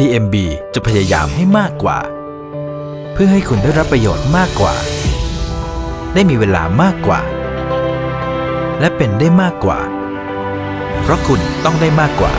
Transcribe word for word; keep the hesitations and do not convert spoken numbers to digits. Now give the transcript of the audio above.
ที เอ็ม บี จะพยายามให้มากกว่าเพื่อให้คุณได้รับประโยชน์มากกว่าได้มีเวลามากกว่าและเป็นได้มากกว่าเพราะคุณต้องได้มากกว่า